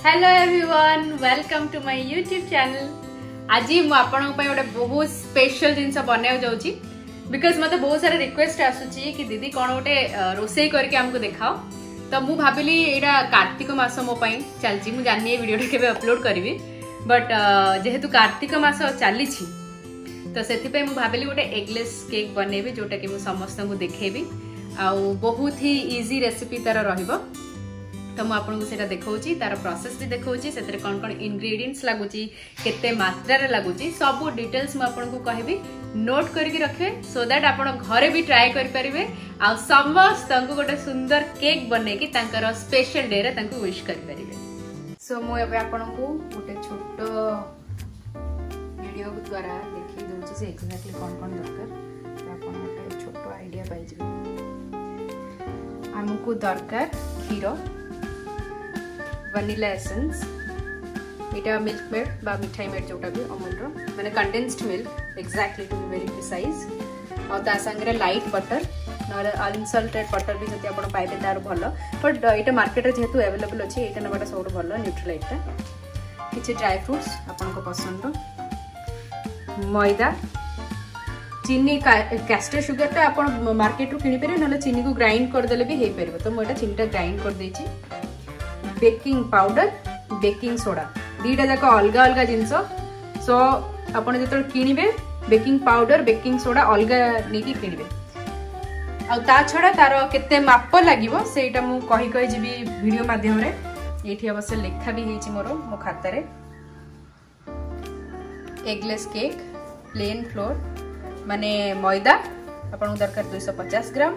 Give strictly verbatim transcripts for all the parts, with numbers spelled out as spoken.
Hello everyone welcome to my YouTube channel. आज मुझे गोटे बहुत स्पेशल जिनस बना जाऊँगी बिकज मत बहुत सारा रिक्वेस्ट आसूची कि दीदी कौन गोटे रोसई करके आमको देखाओ। तो मुझे भाविली यहाँ कार्तिक मास मो पाई चलची मुझे जानी वीडियोटा केबे अपलोड करी बट जेहेतु कार्तिक मास चली तो से भाविली गोटे एगलेस केक बनैबी जोटा कि समस्त को देखेबी आ बहुत ही इजी रेसिपी तार रहिबो। तो मुझे आपको से देखा तार प्रोसेस भी देखा से कौन कौन इंग्रेडिएंट्स लगुची केते मात्रा लगुची सब डिटेल्स मुझे कहबी नोट करके रखे सो दैट आप घरे भी ट्राए करेंगे आ समस्त गोटे सुंदर केक बनैकी स्पेशल डे रे विश करें। सो मुझे आपको गोटे छोट वीडियो द्वारा देखी दूसरी से एक्जाक्टली कौन कौन दरकार तो आप गोटे छोट आइडिया पाइबे। आमको दरकार क्षीर वनीला एसेंस यहाँ मिल्क मेड बा मिठाई मेड जोटा भी अमूल मैंने condensed milk exactly to be very precise आ संगे लाइट बटर ना अनसल्टेड बटर भी जब आप पाइबे तार भल बट ये मार्केट जेहेतु एवेलेबल अच्छे ये नाटा सब भल न्यूट्रलाइटा किसी ड्राई फ्रुट्स आपन पसंद मैदा चीनी कैस्टर सुगर तो आप मार्केट रू कि ना चीनी को ग्राइंड करदेले भी हो पार। तो मुझे चीनी टा ग्राइंड करदे बेकिंग पाउडर बेकिंग सोडा दीटा जाक अलग अलग जिनस सो आप जो किणवे बेकिंग पाउडर बेकिंग सोडा अलग नहीं किणवे आ छड़ा तार केते माप लगे से कही कही जी वीडियो माध्यम ये अवश्य लेखा भी होती मोर मो खातार। एगलेस केक प्लेन फ्लोर माने मैदा आपन दरकार दो सौ पचास gram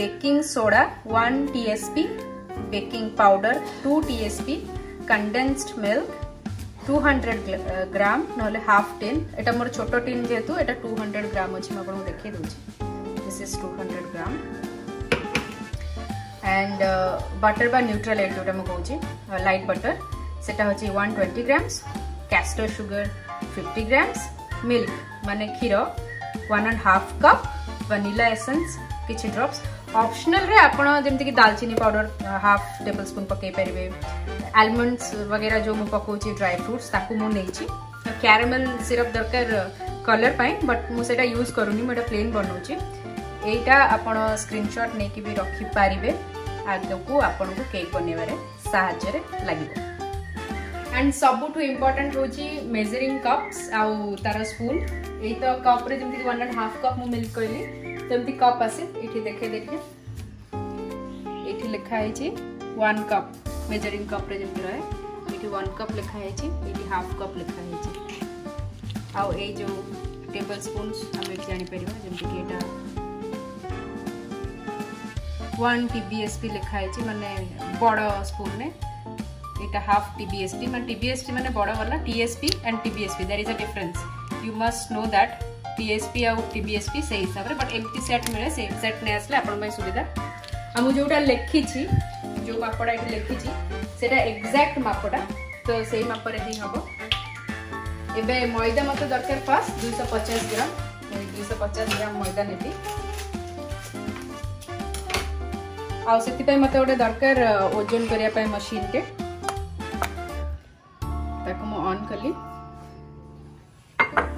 baking soda one TSP baking powder two TSP condensed milk two hundred gram ना हाफ टीन एटा मोर छोटो टीन जेहेतु एटा टू हंड्रेड ग्राम अच्छे मुझे देखे दूसरी this is two hundred gram and butter बा न्यूट्रल एड जोटा मुझे लाइट बटर सेटा होची one twenty grams caster sugar fifty grams milk माने क्षीर one and half cup vanilla essence किछि ड्रॉप्स ऑप्शनल रे आपन जमती कि दालचीनी पाउडर हाफ टेबल स्पून पकई परिवे आलमंड्स वगैरह जो मु पकोची ड्राई फ्रूट्स ताकू मु नेची कैरामेल सिरप दरकार कलर पाई बट मु सेटा यूज करूनी मोटा प्लेन बनौची एटा आपन स्क्रीनशॉट नेकी भी रखी परिवे आगको आपन को केक बनेबारे सहायता रे लागिबो। एंड सबुठू इम्पोर्टेंट होची मेजरिंग कप्स आ तारा स्पून एई तो कप रे जमती वन एंड हाफ कप मु मिल्क कइली जमी कप आसे ये देखे देखे ये लिखाई वन कप मेजरिंग कप जमी रहे ये वन कप लिखाई ये हाफ कप लिखाई आउ ए जो टेबल स्पून आम जापर जमीक यहाँ वन टीबीएसपी लिखाई माने बड़ स्पून ने यहाँ हाफ टीबीएसपी मैं टीबीएसपी माने बड़ वाला TSP and TBSP there is a difference you must know that TSP आउ टीबीएसपी से हिसाब से बट एमती सेट मिले से सेट नहीं आसले आपण सुविधा आम जोटा लिखी जो मापटा ये लिखी से एक्जाक्ट मापटा तो से मापे ही हम एवं मैदा मत दरकार फास्ट दुई सौ पचास ग्राम दुई सौ पचास ग्राम मैदा नेबी आउे मत गोटे दरकार ओजन करने मशीन टे ऑन कली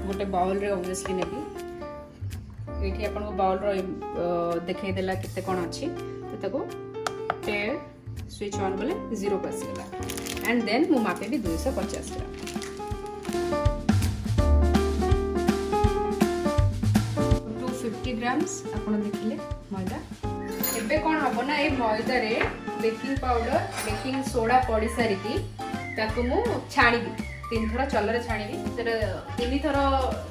गोटे बाउल रे ओब्वियसली नेबी एठी आपन को बाउल रो देखै देला किते कोन अछि त तको टे स्विच ऑन बोले जीरो पास गेला एंड देन मु मापे भी दो सौ पचास ग्राम टू फिफ्टी ग्राम्स आपन देखिले मैदा एबे कोन हबो ना ए मैदा रे बेकिंग पाउडर बेकिंग सोडा पड़ी सारी की ताको मु छाणीबी तीन थर चल छाणी तीन थर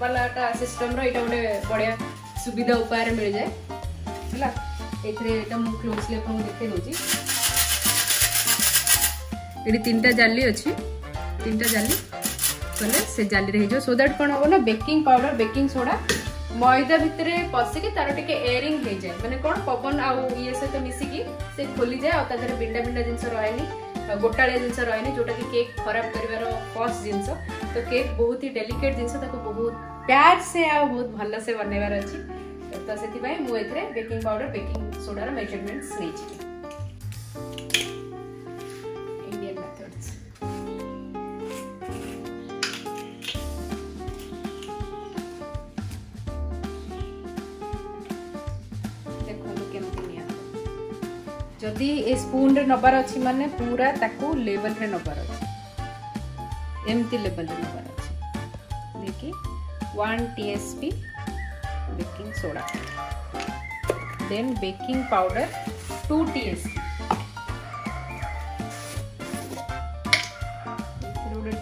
वाला सिस्टम रहा गोटे बढ़िया सुविधा उपाय मिल जाए है मुझे देखे दूसरी ये तीन टा जाली अच्छी तीन टा जाली बोले से जाली हो सो दैट कौन हम ना बेकिंग पाउडर बेकिंग सोडा मैदा भितर पशिकी तार टे एयरिंग हो जाए मैंने कौन पवन आउ ये सहित मिसिकी से खोली जाए और बिंडा बिंडा जिनस रहे गोटाड़िया जिनस रही जोटा कि केक खराब कर फर्स्ट जिनस तो केक बहुत ही डेलिकेट जिनस बहुत प्यार से आ बहुत भल से बनैबार अच्छी तो से मुझे बेकिंग पाउडर बेकिंग सोडार मेजरमेंट्स नहीं इंडियन मेथड्स जदि ए स्पून रे नबार अच्छी माने पूरा ताकू लेवल रे नबार अच्छी एमती लेवल रे नबार अच्छी देखि one TSP baking soda then baking powder two TSP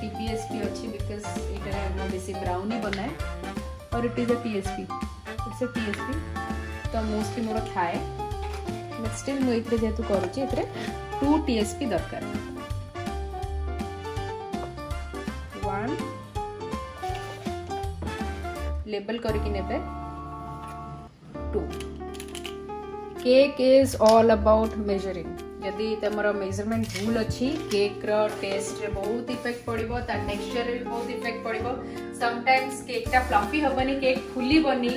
टीपीएसपी अच्छी बिकॉज़ इधर हम बेसी ब्राउन ही बनाए और it is a TSP it's a TSP तो मोस्टली मोर थाए बट स्टिल मो इतरे जेतु करूची इतरे टू टीएसपी दरकार वन लेबल करके नेबे to cake is all about measuring यदि तमरो मेजरमेंट भूल अच्छी केक रो टेस्ट रे बहुत इफेक्ट पड़िबो ता टेक्सचर रे बहुत इफेक्ट पड़िबो समटाइम्स केक ता फ्लफी हबनी केक फुली बनी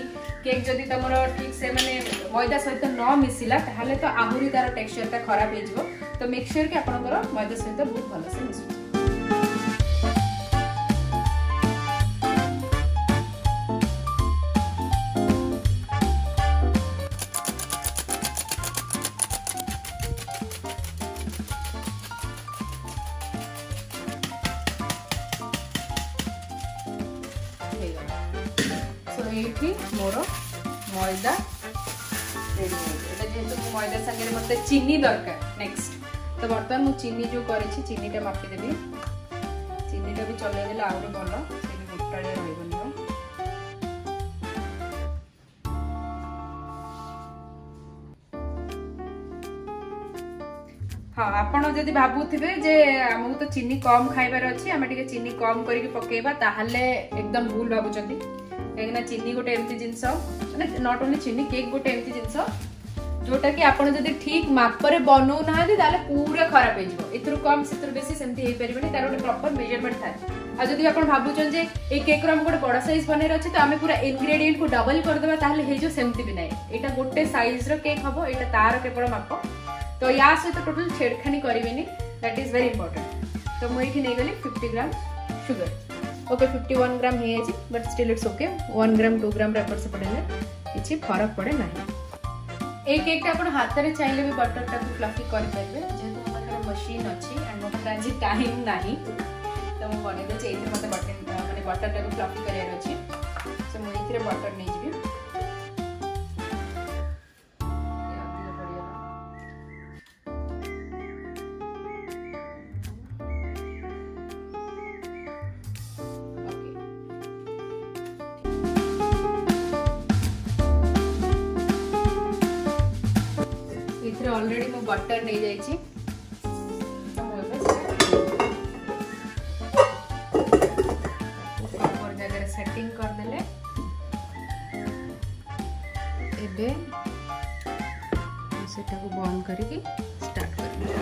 केक जदी तमरो ठीक से माने मैदा सहित न मिसिला ताहले तो आहुरी तार टेक्सचर ता खराब हे जबो तो मेक श्योर कि आपनकर मैदा सहित बहुत भलो से मिसु मोर मैदा रेडी हो मैदा संगे मत चीनी दरकार नेक्स्ट तो बर्तमान मुझे चीनी जो करी चीनीटा मापिदेवी चीनीटा भी चलैदेले आउरी भल से भी मोटाड़िया रही हाँ आपण जदि भावुथिबे जे हमहु तो चीनी कम खाइबार अछि हम टिके चीनी कम करिके पकेबा ताहले एकदम भूल भाबुचंदी कहिना चीनी गोटे एमती जिंस माने नॉट ओनली चीनी केक गोटे एमती जिंस जोटा कि आपण जदि ठीक माप रे बनौ नाहि ताले पूरा खराब हे जइबो इतरु कम सितरु बेसी सेमती हे परिबनी तार गोटे प्रॉपर मेजरमेंट थाय आ जदि आपण भाबुचन जे ए केक रो हम गोटे बडा साइज बनेर अछि त हमें पूरा इंग्रेडिएंट को डबल कर देबा ताले हे जो सेमती भी नै एटा गोटे साइज रो केक हबो एटा तार केपड़ माप तो या सहित तो टोटल छेड़खानी करें दैट इज वेरी इंपोर्टेंट तो मुझे नहीं गली fifty gram sugar okay fifty one gram हो but still it's okay one gram two gram एपर सेपट है कि फरक पड़े ना ये केकटा आप हाथ में चाहिए भी बटर टाइम फ्लफी करेंगे जेहतु मोबाइल मशीन अच्छी एंड मोबाइल आज टाइम ना तो मुझे बनईदे ये मतलब बटर मैंने बटर टाइम फ्लफी कर बटर नहीं जी ऑलरेडी मो बटर नहीं जाई छी तो मोर जगह सेटिंग कर देले एबे सेटा को बंद करके स्टार्ट कर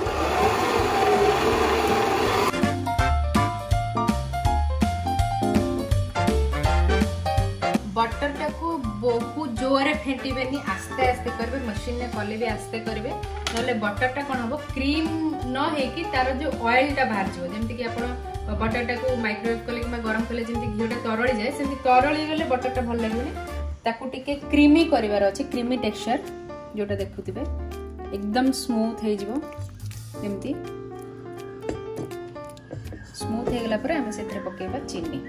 बटर टा को बहुत जोरे फेंटिबे नहीं आस्ते आस्ते करबे मशीन ने कले भी आस्ते करबे नले बटर टा कोन हबो क्रीम न हे कि तार जो ऑयल टा बाहर जो जेमति कि आपण बटर टा को माइक्रोवेव कले कि गरम कले जेमति घीटा तरळी जाय सेमि तरळी गेले बटर टा भल लागोनी ताकू टिके क्रीमी करिवार अछि क्रीमी टेक्सचर जोटा देखुतिबे एकदम स्मूथ हे जिवो जेमति स्मूथ हे गेला पर हम सेतरे पकेबा चीनी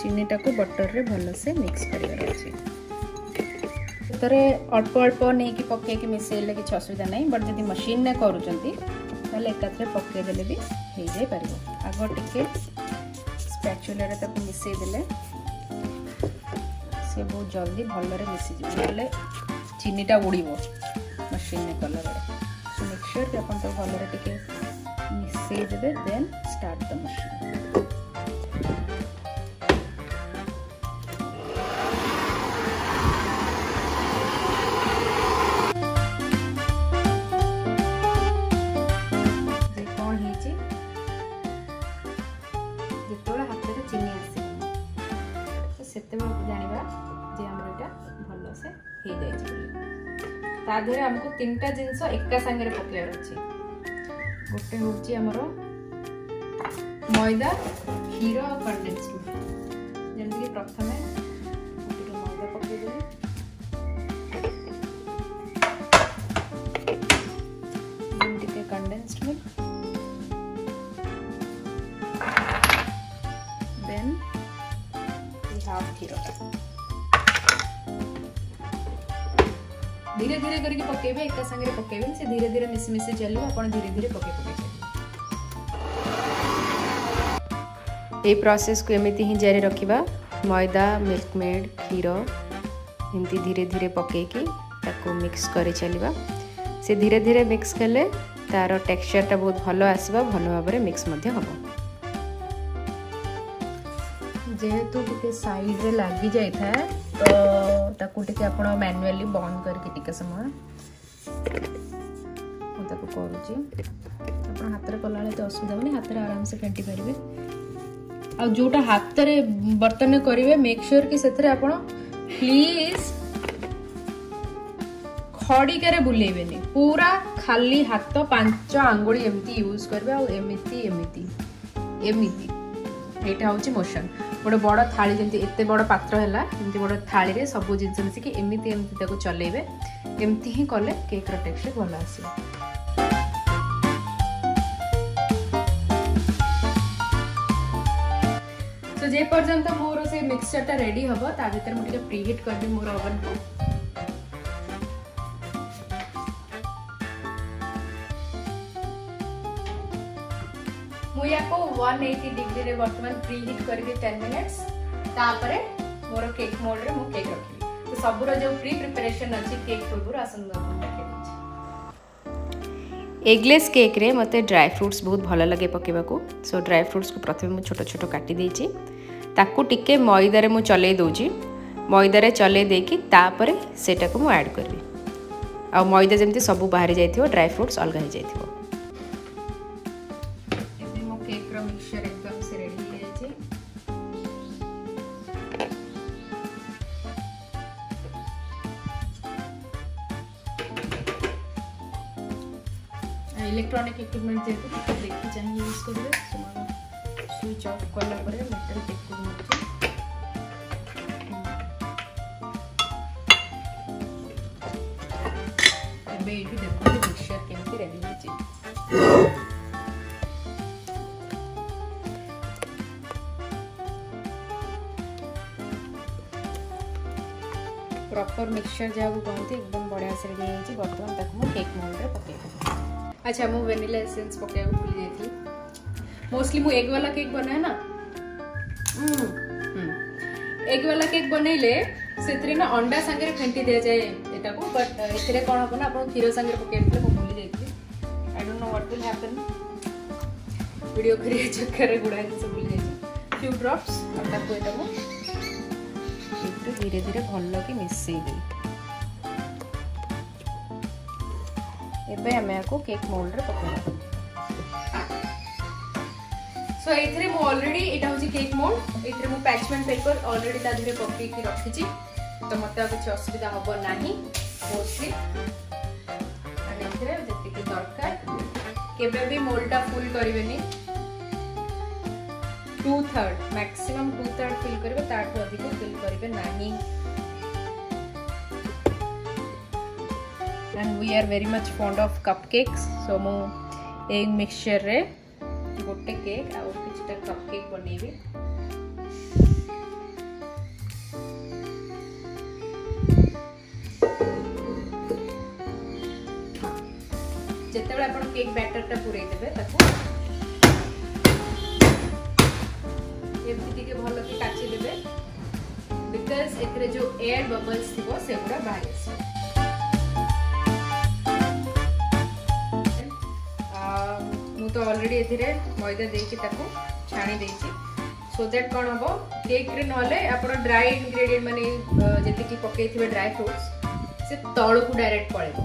चीनी टा को बटर रे भल से मिक्स करिवार अछि तरे अल्प अल्प नहीं कि पके कि मिसेले कि असुविधा ना बट जब मशीन ने करूँगी एकाथरे पकईदे भी हो जापर आग टे स्पैचुला मिसेदे सी बहुत जल्दी भलि मिसीज चीनीटा उड़ब मशीन ने कला बेले मेक श्योर कि आप भलि टे मिसेदे देन स्टार्ट द मशीन ताधरे हमको तीन टा जिनस एका संगे पकईार अच्छे गोटे हूँ मैदा क्षीर और कंडेंस जमीक प्रथम मैदा पकईदेवी धीरे धीरे करके पकेबे एक संगे पकेबे से धीरे धीरे मिसी मिसी चलो आपण धीरे धीरे पके पके ए प्रोसेस को एमती ही जारी रखिबा मैदा मिल्कमेड क्षीर एमती धीरे धीरे पके की ताको मिक्स करे चलिबा से धीरे धीरे मिक्स कले तार टेक्सचरटा बहुत भलो आसबा भलो भाबरे मिक्स मध्ये हबो जेहेतु टिके साइड रे लागी जाई था तो ताको टिके आपण मैन्युअली बंद करके टिके समय ओ ताको करूची आपण हात रे कलाले तो असुविधा होनी हात रे आराम से फेंटी परिबे आ जोटा हाथ रे बर्तन करिवे मेक श्योर कि सेतरे आपण प्लीज खड़ी करे बुलेबेनी पूरा खाली हाथ पांच आंगुली एमती यूज करबे आ एमिति एमिति एमिति एटा होची मोशन बड बड थाली जेंती एते बड पात्र हैला एमती बड थाली रे सब जिंस मिसिके एमिति एमिति ताको चलेबे एमती ही करले केक रो टेक्सचर भलो आसी जे पर्यंत मोर से मिक्सचर टा रेडी हबो ता भीतर मुटिके प्रीहीट कर दे मोर ओवन को मुया को एक सौ अस्सी डिग्री रे वर्तमान प्रीहीट करके दस मिनट्स ता परे मोर केक मोल्ड रे मु केक रखिबी तो सबरो जो प्री प्रिपरेशन अछि केक पूर्व आसंदा एगलेस केक रे मते ड्राई फ्रूट्स बहुत भल लगे पकेबा को सो ड्राई फ्रूट्स को प्रथमे मु छोटो छोटो काटी देछि ताकू टिके मैदा रे मु चले दोछि मैदा रे चले देकी तापर सेटा को मु ऐड करबी आ मैदा जेमते सब बाहर जाइथियो ड्राई फ्रूट्स अलग हो जाइथियो एमे मो केक रो मिक्सचर एकदम से रेडी हो जाइछि इलेक्ट्रॉनिक इक्विपमेंट देखो देखी चाहिए यूज करें स्विच ऑफ करना पड़े मेटल देखो अबे ये देखो मिक्सचर कैसे रेडी हो चाहिए प्रॉपर मिक्सचर जागो कहते एकदम बढ़िया से रेडी हो चाहिए बर्तन तक हम केक मोल्ड रे पके अच्छा मु वेनिला एसेंस पके भूल जाती मोस्टली मु एग वाला केक बनाए ना एग वाला केक बनइले सेतरे ना अंडा संगे फेंटी दिया जाए एटा को बट एतरे कोन होना आपण खीरो संगे पके दिले मु भूल जाती I don't know what will happen video करे चक्कर गुड़ा से भूल जाती फ्यू ड्रॉप्स और ताको एटा को एकदम धीरे धीरे भल्लो के मिसई दे एबे हमें आपको केक मोल्ड रे पकेबा सो एथरे मु ऑलरेडी एटा होची केक मोल्ड एथरे मु पैचमेंट पेपर ऑलरेडी ता धीरे पके की रखी छी तो मते कुछ असुविधा होबो नाही मोस्टली आणि एथरे जति के दरकार केबे भी मोल्ड ता फुल करिवेनी two third maximum two third fill करबे ताको अधिक फिल करबे नाही and we are very much fond of cupcakes so mo egg mixture re gote cake aur kichita cupcake baneibi jete bale apan cake batter ta purei debe taku emti tike bhalo ki kachi debe because etre jo air bubbles thibo se pura bahar asbo तो already एथिरे मैदा देके ताको छाणी देछि so that कोन हबो cake रे नले आपण ड्राई इंग्रेडिएंट माने जेति की पकेइथिबे ड्राई फ्रूट्स से तळ को डायरेक्ट पळेबो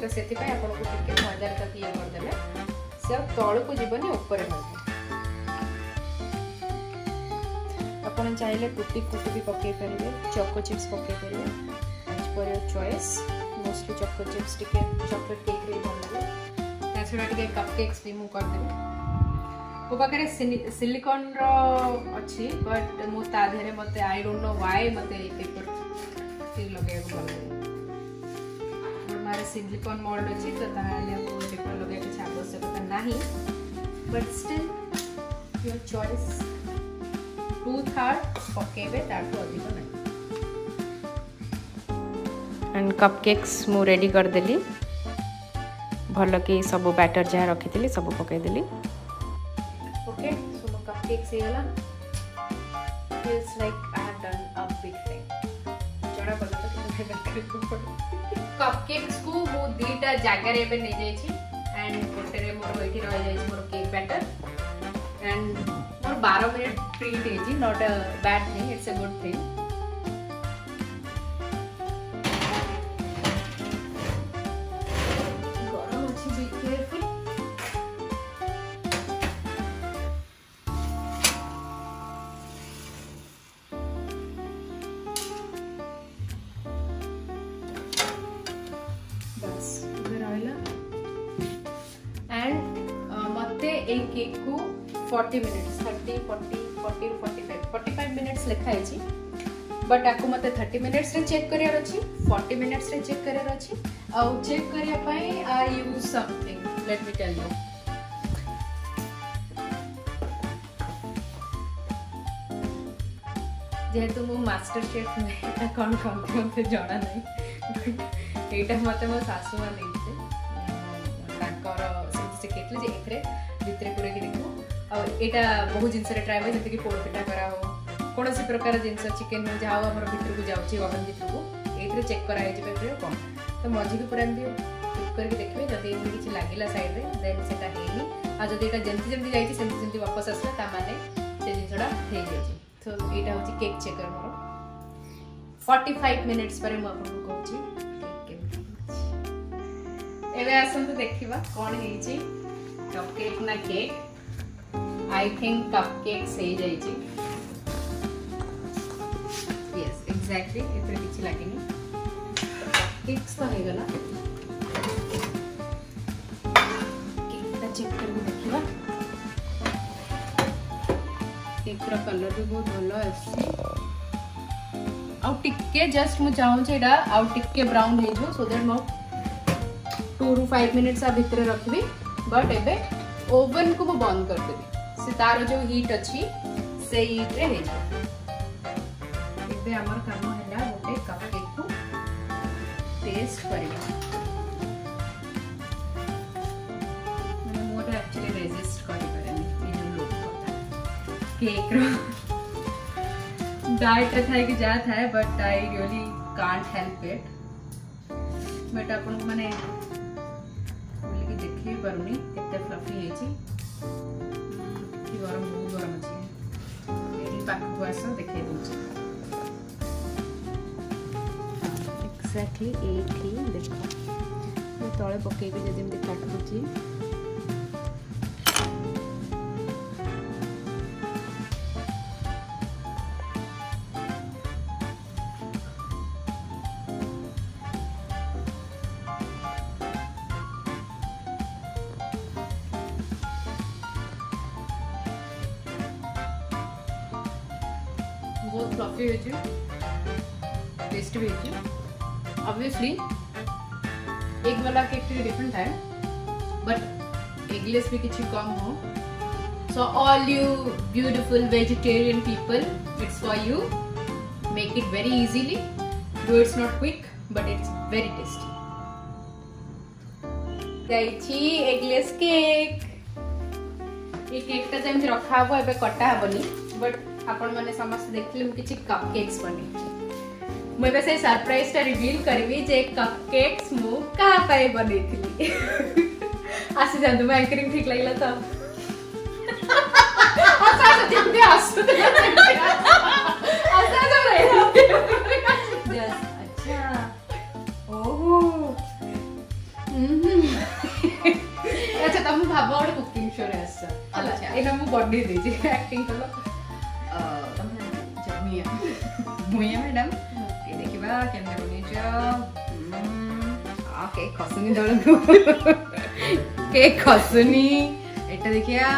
तो सेति पय आपण को टिके मैदा का क्लियर कर देले से तळ को जीवनी ऊपर में आपण चाहिले कुटी कुटी भी पकेइ परिबे चोको चिप्स पकेइ परिबे as per your choice mostly choco chips टिके चॉकलेट केक रे बनले थोड़ा टिके कपकेक्स भी मु कर देबे ओ पाकरे सिलिकॉन रो अछि बट मु ता धरे मते आई डोंट नो व्हाई मते पेपर ती लगे को बोल हमारे सिलिकॉन मोल्ड अछि तो ताले को पेपर लगे के छापो से पता नहीं but still your choice two third पकेबे ताठो अधिक नहीं। एंड कपकेक्स मु रेडी कर देली भल कि सब बैटर जहाँ रखी सब पकईदेली। ओके सो मो कपकेक्स हेला feels like I have done a big thing जड़ा पड़ला तो किने बेकर को कपकेक्स को मु दीटा जागा रे बे नै जाय छी एंड गोटे रे मोर एठी रह जाय छी मोर केक बैटर एंड और बारह मिनट प्री टेजी not a bad thing it's a good thing. गरम अच्छी बी केयरफुल। बस इधर आइला एंड मते ए केक को चालीस मिनट्स तीस चालीस चालीस पैंतालीस पैंतालीस मिनट्स लिखाई छी बट आकु मते तीस मिनट्स रे चेक करियार अछि चालीस मिनट्स रे चेक करियार अछि आ चेक करिया पई I use something let me tell you. जेहेतु मु मास्टर शेफ में कौन कौन मते जाना नहीं बट एटा मते मो सासु मा देइते ताकर से केकले जे एकरे भितरे पुरे के देखो और एटा बहुत जिनस रे ट्राई होय जति कि पोड़ पिठा करा हो कोनो सी प्रकार जिनस चिकन हो जाओ हमर भितर को जाउ छी ओवन भितर को एतरे चेक करा हे जे पे कम तो मजी के पूरा दियो चेक करके देखबे जदी एमे किछ लागिला साइड रे देन सेटा हेली आ जदी एटा जंती जंती जाई छी सेंती सेंती वापस आसला ता माने से जिनसडा हे जाई छी। तो एटा होची केक चेकर मोर पैंतालीस मिनिट्स पर हम आपन कहू छी केक के एबे आसन तो देखिबा कोन हे छी कपकेक ना केक। आई थिंक कपकेक सही जाई छी। यस एग्जैक्टली इतने किछ लागिनी कपकेक्स तो हे गला केक ता चेक कर देखिबा केक रो कलर भी बहुत भलो अछि आ टिक्के जस्ट मु चाहू छेडा आ टिक्के ब्राउन हे जो सो दैट मो टू टू फाइव मिनिट्स आ भीतर रखबी बट एबे ओवन को मो बंद कर देबी से तार जो हीट अछि से हीट रे हे एबे हमर काम हैला गोटे कपकेक को टेस्ट करबा मैं मोटा एक्चुअली रेजिस्ट कर परनी ई जो लोग पता केक रो डाइट थाय कि जा थाय but I really can't help it but अपन माने बोल के देखि परनी कितने फ्लफी हे छी गरम बहुत गरम अच्छी एडी पाक को ऐसा देखे दूंगी एग्जैक्टली एटी देखो मैं तळे पके भी जदी में काट दूंगी बहुत फ्लफी है जी टेस्ट भी है जी ऑब्वियसली एक वाला केक थोड़ी डिफरेंट है बट एगलेस भी किसी कम हो so all you beautiful vegetarian people it's for you make it very easily do it's not quick but it's very tasty गाइची एगलेस केक ये केक ता जेम रखा हबो एबे कटा हबनी बट अपन माने समस्त देखले मु किछि कपकेक्स बने मु बे से सरप्राइज ता रिवील करबी जे कपकेक्स मु का पाए बने थी आसे जंदु मैं एंकरिंग ठीक लागला त आसा जंदे आसु आसा तो रे यस अच्छा ओहो हम्म अच्छा तुम भाबो और कुकिंग शो रे आसा अच्छा एना मु बॉडी दे जे एक्टिंग कलो जर्नी मुया मैडम ये देखिबा केने बनेजो ओके खसुनी दळ के खसुनी एटा देखिया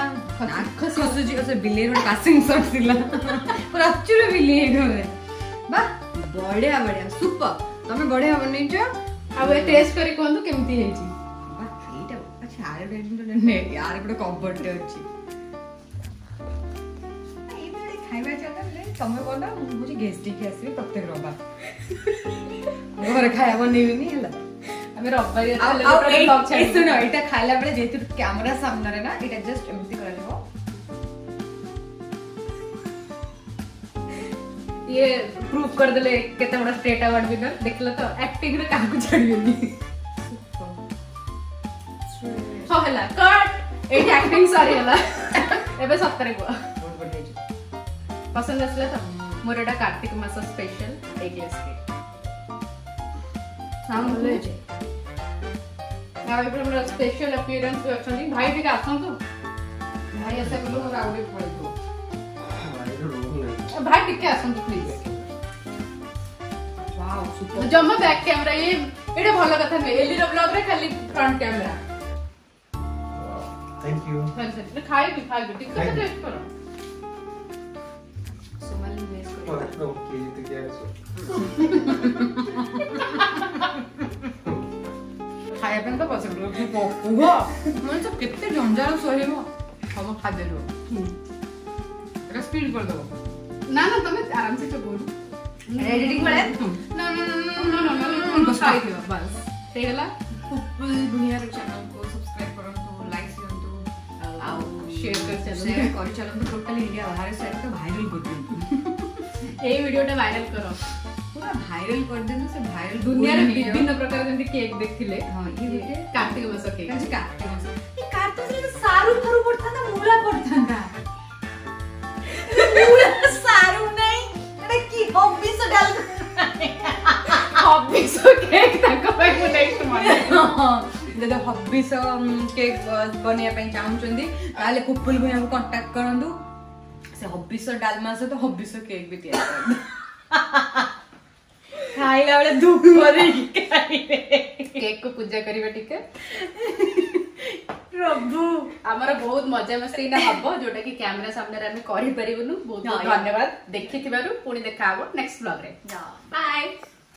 खसुजी असे बिले रे कासिंग सॉस दिला पर अचुरे बिले घरे बा बढ़िया बढ़िया सुपर तमे बढ़िया बनेजो अब टेस्ट करी कोन तो केमती हे छी बा एटा अच्छा आरे डेटिंग तो ने यार एटा कंफर्ट अछि। खाइबा चला तुम बना मुझे गेस्ट आसबि प्रत्येक रविवार घर खाया बनईबिनी रविवार खाला बेले कैमरा सामने ना ये जस्ट एमती ये प्रूव करदे केत बड़ा स्टेट अवार्ड विनर देख लो तो एक्टिंग रे काम को छाड़बेनी हो हला कट ए एक्टिंग सॉरी हला एबे सत्तरे को बहुत बढ़िया पसंद असला त मोरेडा कार्तिक मास स्पेशल एक गेस के साम बोले जे भाई पर हमरा स्पेशल अपीयरेंस होछनी भाई ठीक आछो तो भाई ऐसा बोलो हमरा आउडे पड़े तो भाई ठीक है सुन प्लीज वाओ सुपर जम्मा बैक कैमरा ये एडा भलो कथा में एली रो ब्लॉग रे खाली front camera wow thank you हां सर ने खाए भी खाए ठीक से टेस्ट करो सोमाली में इसको तो के जीत गया सो खाए बन तो पसंद लोग को हुआ मन सब कितने झंझार सोहे हो हम खा दे लो रे स्पीड कर दो ना ना तुम आराम से तो बोल एडिटिंग वाला no no no no no no बस खाई दियो बस तेला पूरी दुनिया रे चैनल को सब्सक्राइब करो तो लाइक शेयर तो आओ शेयर कर चलो शेयर कर चलो तो टोटल इंडिया बाहर से तो वायरल कर दो ए वीडियो टा वायरल करो पूरा वायरल कर देनो से वायरल दुनिया रे विभिन्न प्रकार के केक देखथिले हां ये देखे कार्तिक मास केक काज कार्तिक ये कार्तिक रे सारू फरू पड़ता ना मूला पड़ता ना मूला सारू नहीं अरे की हॉबी से डाल हॉबी से केक तक पर नेक्स्ट मंथ हां जब हॉबी से केक बनया पे चाहू चंदी ताले पुपुल भैया को कांटेक्ट करंदु से हॉबी से डालमा से तो हॉबी से केक भी दिया खाइला वाले धूप मरे खाइले केक को पूजा करिबा ठीक है प्रभु हमरा बहुत मजा मस्ती ना हबो जोटा कि कैमरा सामने रे हम करि परिबनु बहुत बहुत धन्यवाद देखि थिबारु पुनी देखाबो नेक्स्ट ब्लॉग रे बाय।